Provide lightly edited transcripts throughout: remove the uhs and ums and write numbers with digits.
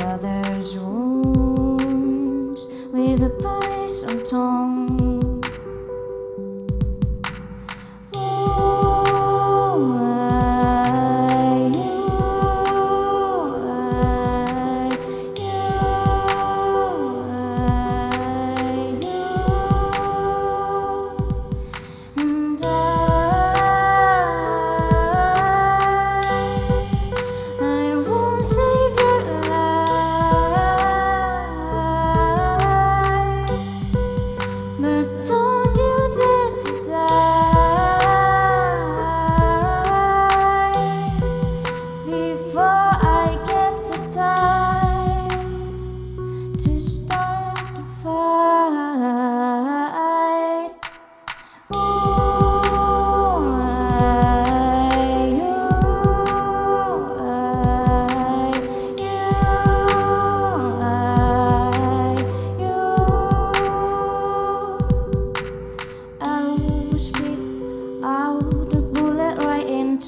other's wounds with a poison tongue.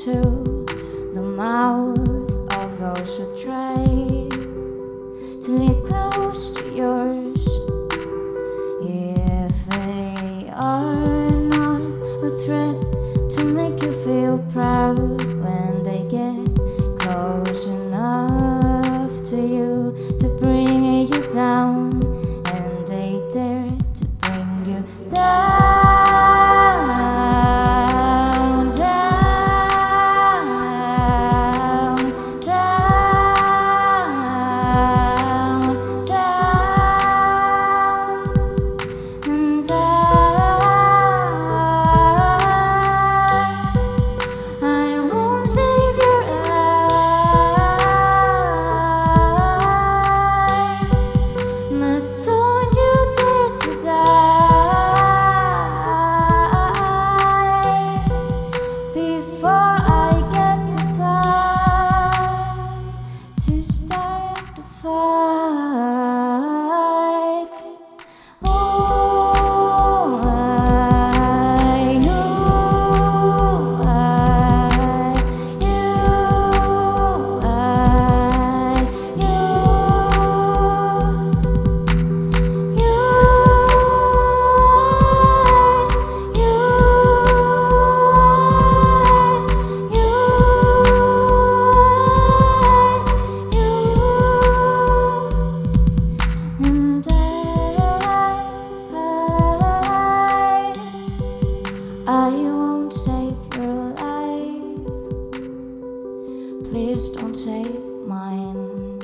To the mouth of those who try to get close to yours. If they are not a threat to make you feel proud, when they get close enough to you to bring you down, and they dare to bring you down. Please don't save mine.